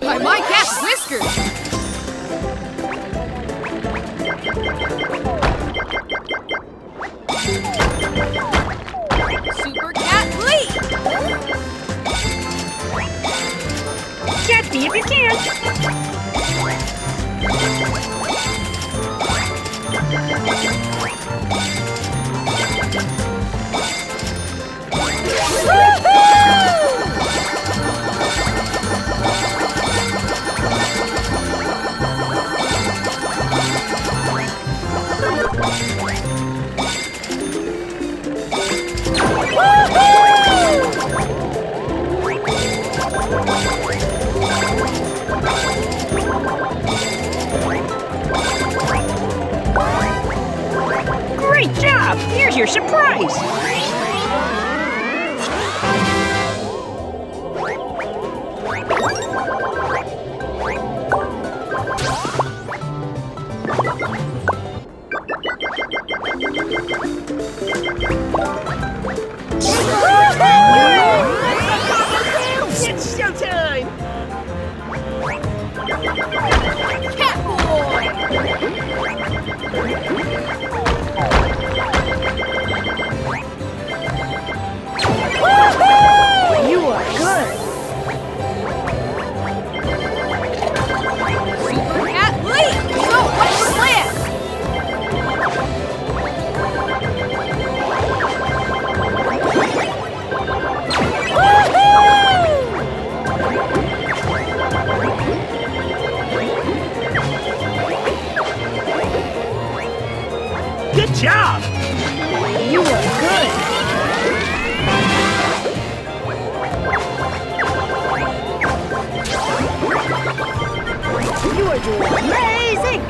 By my cat's whiskers! Catch me if you can! Great job! Here's your surprise! It's showtime! Catboy! Good job! You were good! You are doing amazing!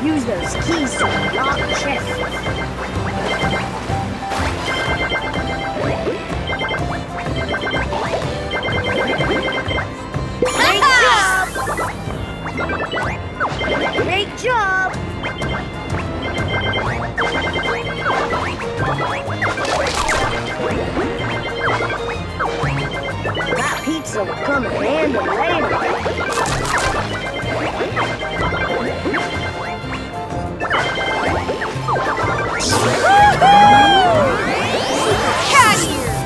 Use those keys to unlock chests. Great job! will come in handy later. Cat ears!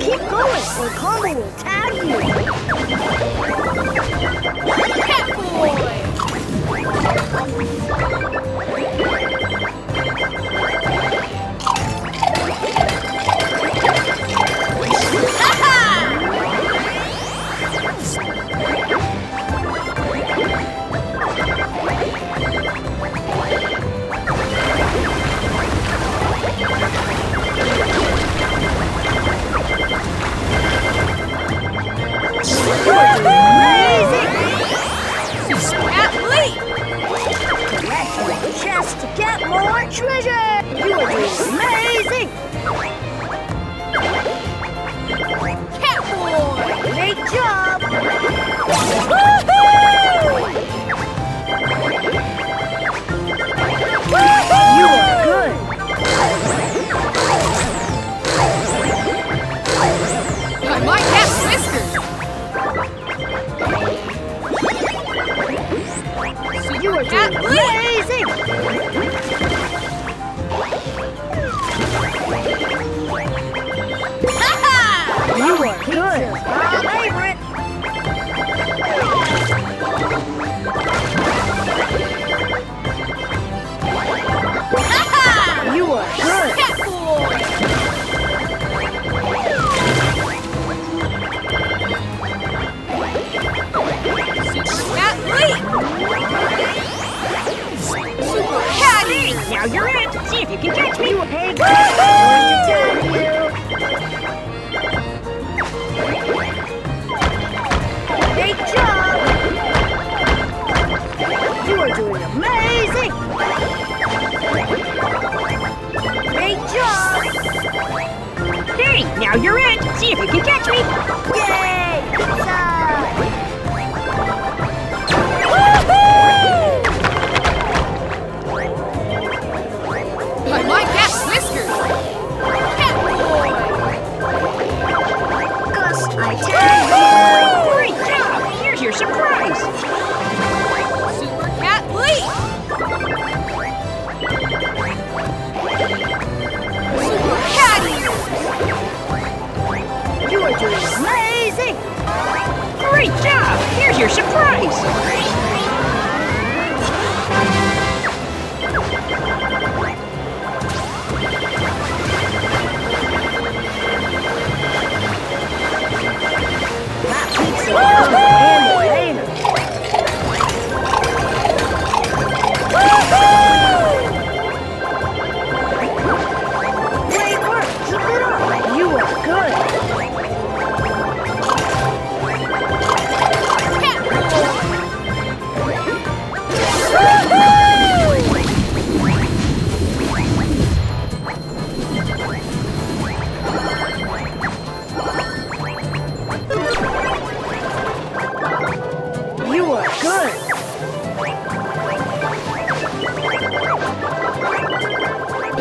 Keep going, or Combo will tag you! Cat boy!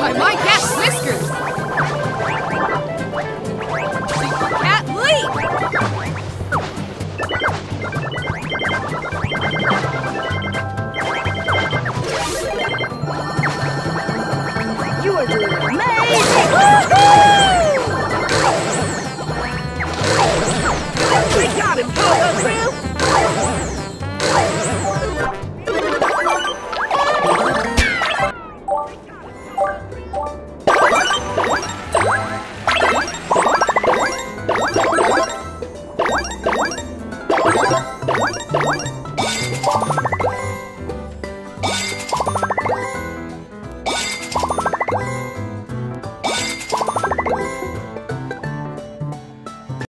I might